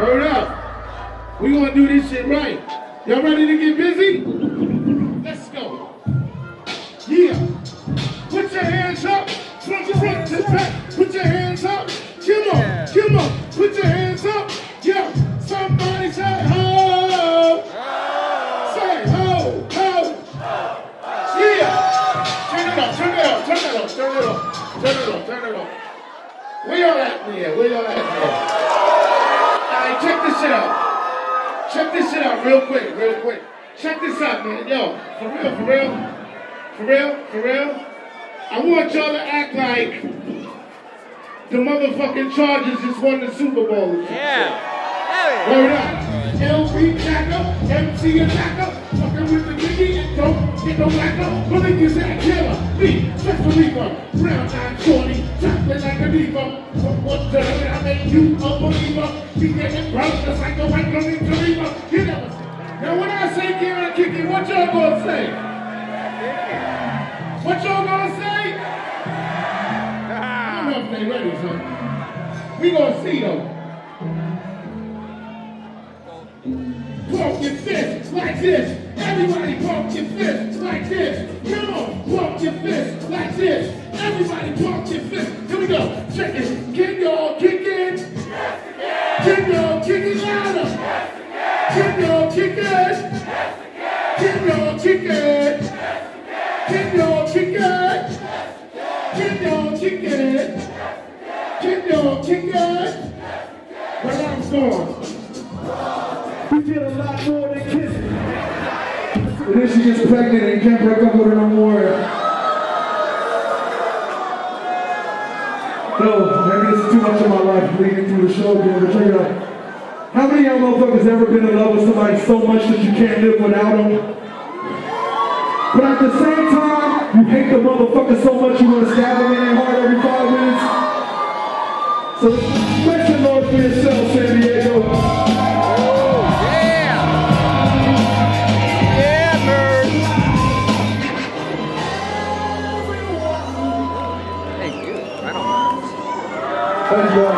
Word up. We gonna do this shit right. Y'all ready to get busy? Let's go. Yeah. Put your hands up from front to back. Put your hands up. Come on. Come on. Put your hands up. Yeah. Somebody say ho. Say ho. Ho. Yeah. Turn it up. Turn it up. Turn it up. Turn it up. Turn it up. Turn it up. Where y'all at here? Where y'all at here? Check this shit out. Check this shit out real quick, real quick. Check this out, man. Yo, for real, for real. For real, for real. I want y'all to act like the motherfucking Chargers just won the Super Bowl. Yeah. Word up. LP Jacker, MC Attacker, fucking with the nigga and don't get no lacquer. But niggas that killer, me, that's a leaper. Brown eyed shorty, chocolate like a diva. What the hell, I made you a believer. You get it broke just like a white girl in Kariba. You never say. Now when I say give it a kick it, what y'all gonna say? What y'all gonna say? I don't know if they ready, son. We gonna see though. Pump your fist like this. Everybody pump your fist like this. Come on, pump your fist like this. Everybody pump your fist. Here we go. Check it. Can y'all kick it? Can y'all kick it louder? Can y'all kick it? Can y'all kick it? Can y'all kick it? Can y'all kick it? Can y'all kick it? But I'm gone. We did a lot more than kissing. And then she gets pregnant and can't break up with her no more. No, maybe this is too much of my life leading through the show, but check it out. How many of y'all motherfuckers ever been in love with somebody so much that you can't live without them? But at the same time, you hate the motherfucker so much you want to stab them in their heart every 5 minutes? So make some noise for yourself, San Diego. Thank you.